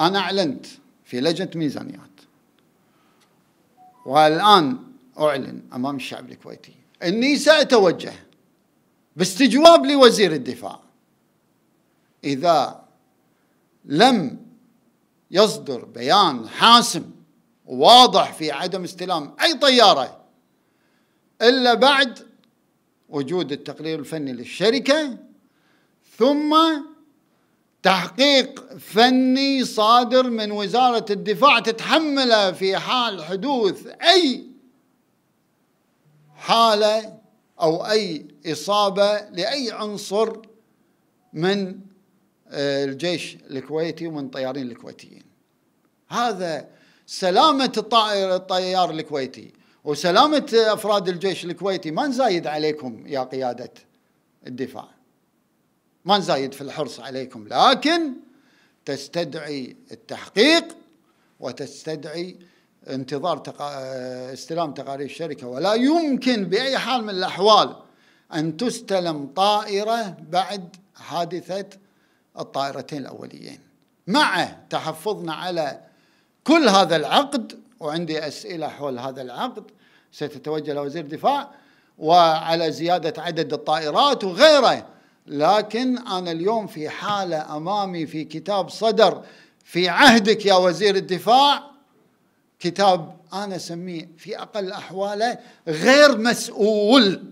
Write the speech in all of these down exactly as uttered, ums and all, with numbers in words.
أنا أعلنت في لجنة ميزانيات والآن أعلن أمام الشعب الكويتي أني سأتوجه باستجواب لوزير الدفاع إذا لم يصدر بيان حاسم واضح في عدم استلام أي طيارة إلا بعد وجود التقرير الفني للشركة ثم تحقيق فني صادر من وزارة الدفاع تتحمله في حال حدوث أي حالة أو أي إصابة لأي عنصر من الجيش الكويتي ومن الطيارين الكويتيين. هذا سلامة الطائر الطيار الكويتي وسلامة أفراد الجيش الكويتي. ما نزايد عليكم يا قيادة الدفاع، ما نزايد في الحرص عليكم، لكن تستدعي التحقيق وتستدعي انتظار تقا... استلام تقارير الشركة. ولا يمكن بأي حال من الأحوال أن تستلم طائرة بعد حادثة الطائرتين الأوليين، مع تحفظنا على كل هذا العقد. وعندي أسئلة حول هذا العقد ستتوجه لوزير الدفاع وعلى زيادة عدد الطائرات وغيره، لكن أنا اليوم في حالة أمامي في كتاب صدر في عهدك يا وزير الدفاع، كتاب أنا أسميه في أقل أحواله غير مسؤول،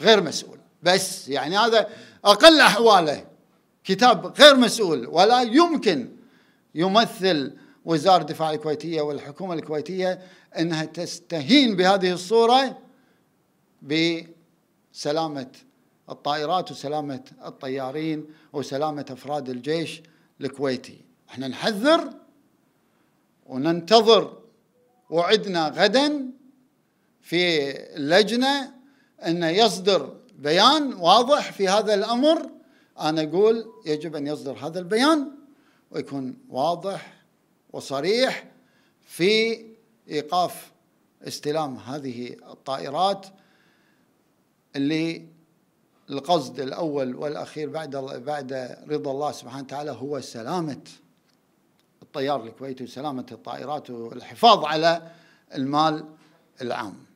غير مسؤول بس، يعني هذا أقل أحواله كتاب غير مسؤول. ولا يمكن يمثل وزارة الدفاع الكويتية والحكومة الكويتية أنها تستهين بهذه الصورة بسلامة الطائرات وسلامة الطيارين وسلامة أفراد الجيش الكويتي. احنا نحذر وننتظر وعدنا غدا في اللجنة أن يصدر بيان واضح في هذا الأمر. أنا أقول يجب أن يصدر هذا البيان ويكون واضح وصريح في إيقاف استلام هذه الطائرات اللي القصد الأول والأخير بعد بعد رضا الله سبحانه وتعالى هو سلامة الطيار الكويتي وسلامة الطائرات والحفاظ على المال العام.